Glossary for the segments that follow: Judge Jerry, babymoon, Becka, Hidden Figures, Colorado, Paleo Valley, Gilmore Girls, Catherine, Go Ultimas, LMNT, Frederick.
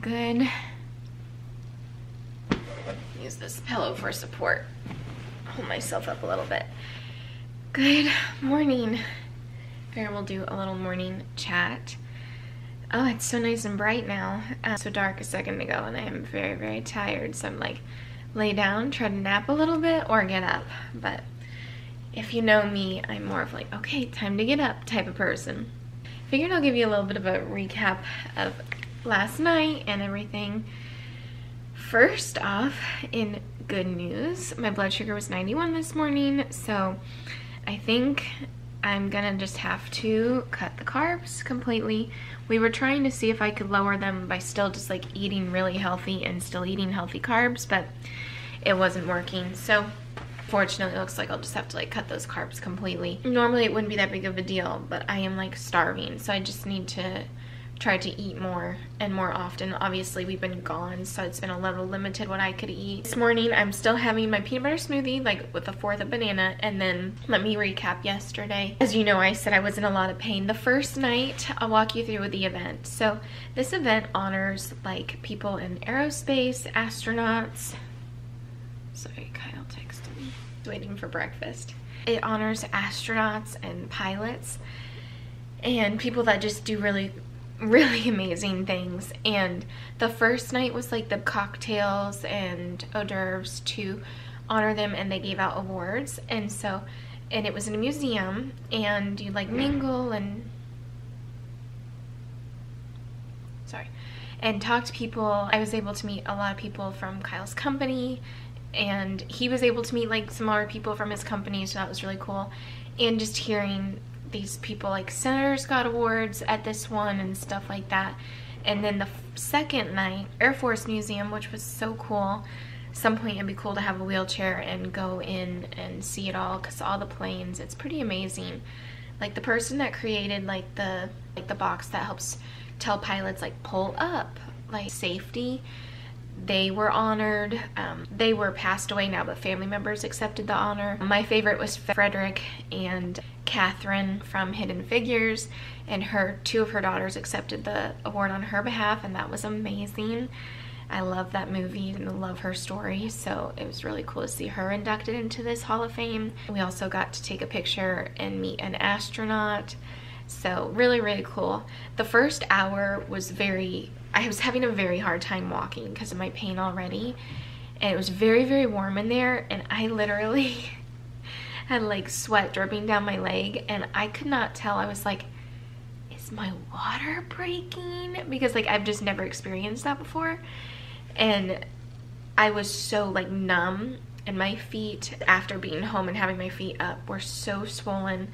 good. Use this pillow for support. Hold myself up a little bit. Good morning. Figure we'll do a little morning chat. Oh, it's so nice and bright now. So dark a second ago, and I am very, very tired. So I'm like, lay down, try to nap a little bit, or get up. But if you know me, I'm more of like, okay, time to get up type of person. Figured I'll give you a little bit of a recap of last night and everything. First off, in good news, my blood sugar was 91 this morning, so I think I'm gonna just have to cut the carbs completely. We were trying to see if I could lower them by still just like eating really healthy and still eating healthy carbs, but it wasn't working. So fortunately, it looks like I'll just have to like cut those carbs completely. Normally it wouldn't be that big of a deal, but I am like starving, so I just need to try to eat more and more often. Obviously we've been gone, so it's been a little limited what I could eat. This morning I'm still having my peanut butter smoothie, like with a fourth of banana. And then let me recap yesterday. As you know, I said I was in a lot of pain the first night. I'll walk you through the event. So this event honors like people in aerospace, astronauts. Sorry, Kyle texted me. Waiting for breakfast. It honors astronauts and pilots and people that just do really amazing things. And the first night was like the cocktails and hors d'oeuvres to honor them, and they gave out awards. And so, and it was in a museum, and you like mingle and talk to people. I was able to meet a lot of people from Kyle's company, and he was able to meet like some other people from his company, so that was really cool. And just hearing these people, like senators got awards at this one and stuff like that. And then the second night, Air Force Museum, which was so cool. Some point it'd be cool to have a wheelchair and go in and see it all, because all the planes, it's pretty amazing. Like the person that created like the box that helps tell pilots like pull up, like safety, they were honored. They were passed away now, but family members accepted the honor. My favorite was Frederick and Catherine from Hidden Figures, and two of her daughters accepted the award on her behalf, and that was amazing. I love that movie and love her story, so it was really cool to see her inducted into this Hall of Fame. We also got to take a picture and meet an astronaut, so really, really cool. The first hour was I was having a very hard time walking because of my pain already, and it was very, very warm in there, and I literally had like sweat dripping down my leg, and I could not tell. I was like, is my water breaking? Because like I've just never experienced that before, and I was so like numb, and my feet, after being home and having my feet up, were so swollen.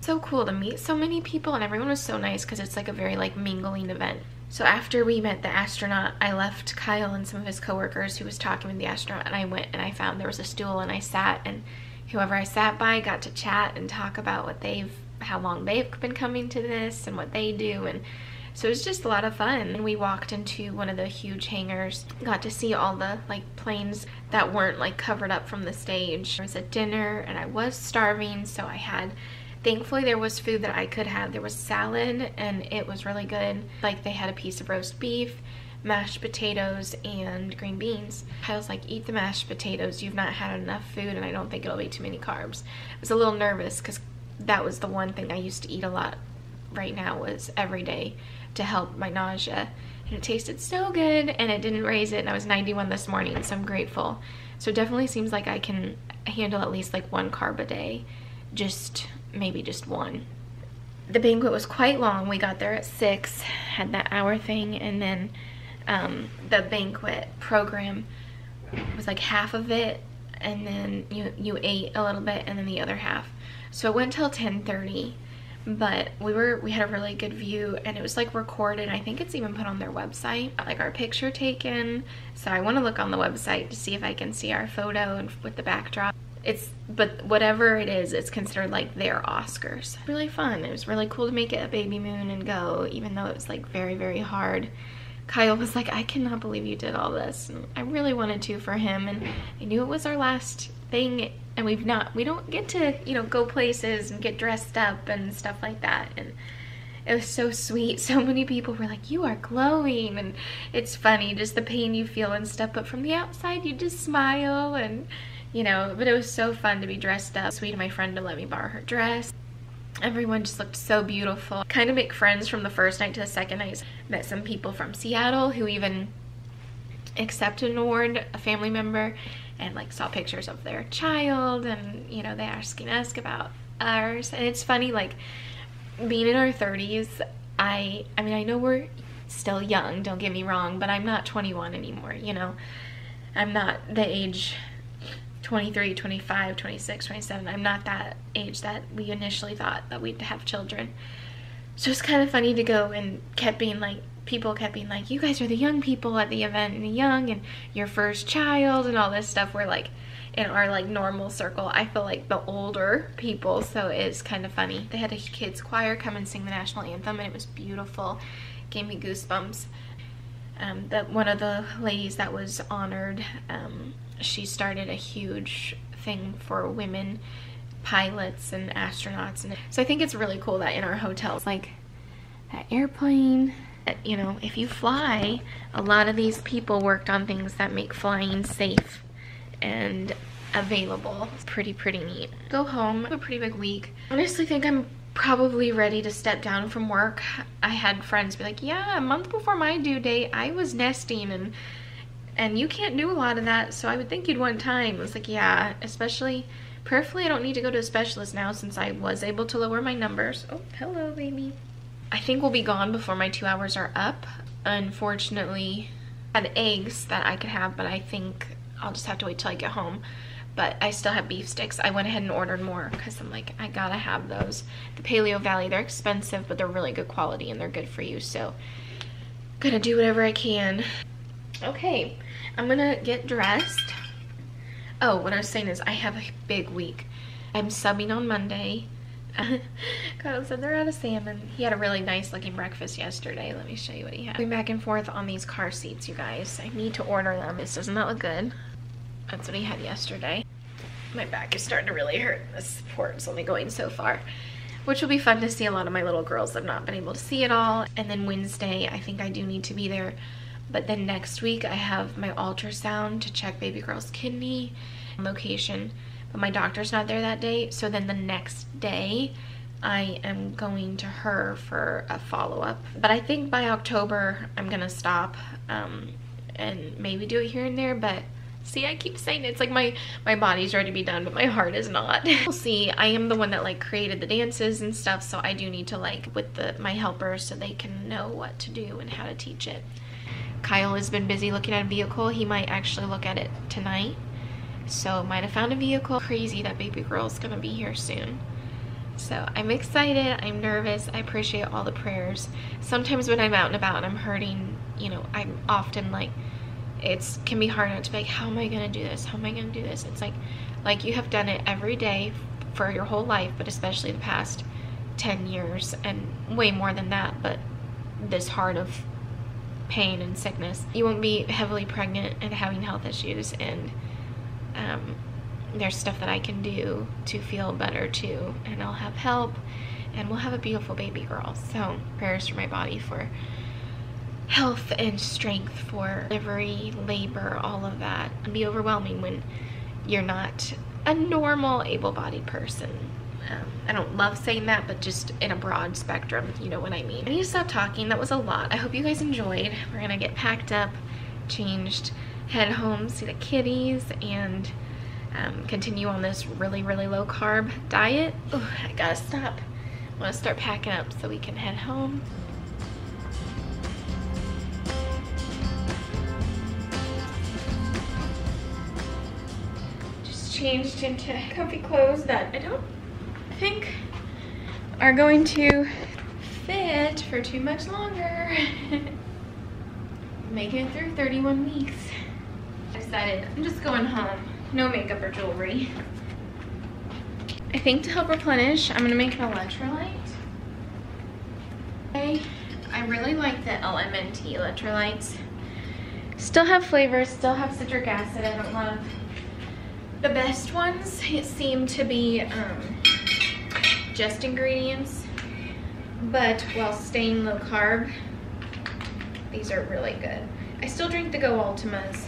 So cool to meet so many people, and everyone was so nice because it's like a very like mingling event. So after we met the astronaut, I left Kyle and some of his coworkers who was talking with the astronaut, and I went and I found there was a stool, and I sat, and whoever I sat by got to chat and talk about how long they've been coming to this and what they do, and so it was just a lot of fun. And we walked into one of the huge hangars, got to see all the like planes that weren't like covered up from the stage. There was a dinner, and I was starving, so I had, thankfully there was food that I could have. There was salad, and it was really good. Like they had a piece of roast beef, mashed potatoes, and green beans. Kyle's like, eat the mashed potatoes, you've not had enough food, and I don't think it'll be too many carbs. I was a little nervous because that was the one thing I used to eat a lot right now, was every day, to help my nausea, and it tasted so good, and it didn't raise it, and I was 91 this morning, so I'm grateful. So it definitely seems like I can handle at least like one carb a day, maybe just one. The banquet was quite long. We got there at 6, had that hour thing, and then the banquet program was like half of it, and then you ate a little bit, and then the other half. So it went till 10:30, but we had a really good view, and it was like recorded. I think it's even put on their website, like our picture taken. So I want to look on the website to see if I can see our photo and with the backdrop. But whatever it is, it's considered like their Oscars. Really fun. It was really cool to make it a baby moon and go, even though it was like very, very hard. Kyle was like, I cannot believe you did all this. And I really wanted to for him, and I knew it was our last thing, and we don't get to, go places and get dressed up and stuff like that. And It was so sweet. So many people were like, you are glowing, and it's funny, just the pain you feel and stuff, but from the outside you just smile, and you know, but it was so fun to be dressed up. Sweet of my friend to let me borrow her dress. Everyone just looked so beautiful. Kind of make friends from the first night to the second night. Met some people from Seattle who even accepted an award, a family member, and like saw pictures of their child, and you know, they asking us about ours. And it's funny, like being in our 30s, I mean, I know we're still young, don't get me wrong, but I'm not 21 anymore, you know. I'm not the age 23, 25, 26, 27. I'm not that age that we initially thought that we'd have children. So it's kind of funny to go, and kept being like, people kept being like, you guys are the young people at the event, and the young, and your first child, and all this stuff. We're like, in our like normal circle, I feel like the older people, so it's kind of funny. They had a kids choir come and sing the national anthem, and it was beautiful. Gave me goosebumps. That one of the ladies that was honored, she started a huge thing for women pilots and astronauts, and so I think it's really cool that in our hotels, like that airplane, you know, if you fly, a lot of these people worked on things that make flying safe and available. It's pretty neat. Go home, a pretty big week. Honestly think I'm probably ready to step down from work. I had friends be like, yeah, a month before my due date I was nesting, and you can't do a lot of that, so I would think you'd want time. It's like, yeah, especially, prayerfully I don't need to go to a specialist now since I was able to lower my numbers. Oh, hello baby. I think we'll be gone before my 2 hours are up. Unfortunately, I had eggs that I could have, but I think I'll just have to wait till I get home. But I still have beef sticks. I went ahead and ordered more because I'm like, I gotta have those. The Paleo Valley, they're expensive, but they're really good quality and they're good for you, so gonna do whatever I can. Okay, I'm gonna get dressed. Oh, what I was saying is I have a big week. I'm subbing on Monday. Kyle said they're out of salmon. He had a really nice looking breakfast yesterday. Let me show you what he had. Going back and forth on these car seats, you guys. I need to order them. This does not look good. That's what he had yesterday. My back is starting to really hurt. The support's only going so far, which will be fun to see a lot of my little girls that have not been able to see at all. And then Wednesday, I think I do need to be there. But then next week, I have my ultrasound to check baby girl's kidney location. But my doctor's not there that day, so then the next day I am going to her for a follow-up. But I think by October I'm gonna stop and maybe do it here and there. But see, I keep saying it's like my body's ready to be done, but my heart is not. We'll see. I am the one that like created the dances and stuff, so I do need to like with my helpers so they can know what to do and how to teach it. Kyle has been busy looking at a vehicle. He might actually look at it tonight. So might have found a vehicle. Crazy that baby girl's gonna be here soon. So I'm excited, I'm nervous, I appreciate all the prayers. Sometimes when I'm out and about and I'm hurting, you know, I'm often like, it can be hard not to be like, how am I gonna do this? How am I gonna do this? It's like you have done it every day for your whole life, but especially the past 10 years and way more than that, but this hard of pain and sickness. You won't be heavily pregnant and having health issues, and there's stuff that I can do to feel better too, and I'll have help, and we'll have a beautiful baby girl. So prayers for my body for health and strength for delivery, labor, all of that. It can be overwhelming when you're not a normal able-bodied person. I don't love saying that, but just in a broad spectrum, you know what I mean. I need to stop talking. That was a lot. I hope you guys enjoyed. We're gonna get packed up, changed, head home, see the kitties, and continue on this really low carb diet. Ooh, I gotta stop. I wanna start packing up so we can head home. Just changed into comfy clothes that I don't think are going to fit for too much longer. Making it through 31 weeks. Decided I'm just going home. No makeup or jewelry. I think to help replenish, I'm going to make an electrolyte. Okay. I really like the LMNT electrolytes. Still have flavors, still have citric acid. I don't love the best ones. It seemed to be just ingredients. but while staying low carb, these are really good. I still drink the Go Ultimas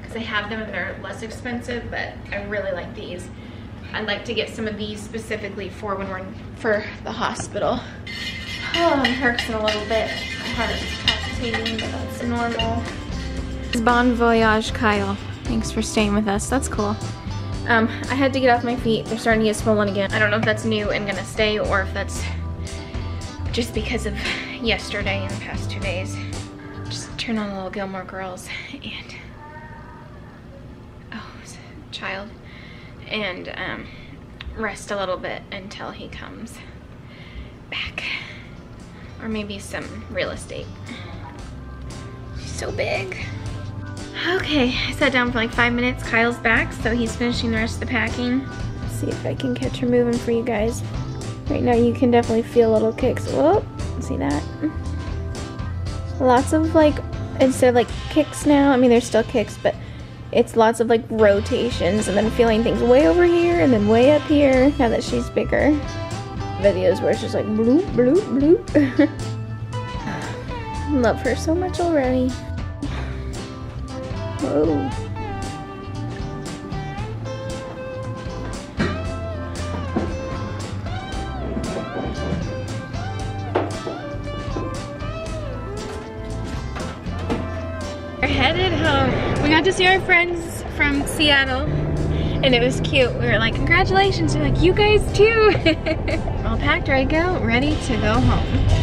because I have them and they're less expensive, but I really like these. I'd like to get some of these specifically for when we're for the hospital. Oh, it hurts in a little bit. My heart is palpitating, but that's normal. Bon voyage, Kyle. Thanks for staying with us. That's cool. I had to get off my feet. They're starting to get swollen again. I don't know if that's new and gonna stay or if that's just because of yesterday and the past 2 days. Just turn on a little Gilmore Girls and, oh, it's a child, and rest a little bit until he comes back. Or maybe some real estate. She's so big. Okay, I sat down for like 5 minutes. Kyle's back, so he's finishing the rest of the packing. Let's see if I can catch her moving for you guys. Right now you can definitely feel little kicks. Whoop, see that? Lots of like, instead of like kicks now, I mean there's still kicks, but it's lots of like rotations and then feeling things way over here and then way up here now that she's bigger. Videos where it's just like bloop, bloop, bloop. Love her so much already. Whoa. We're headed home. We got to see our friends from Seattle. And it was cute. We were like, congratulations. We're like, you guys too. All packed, ready to go, ready to go home.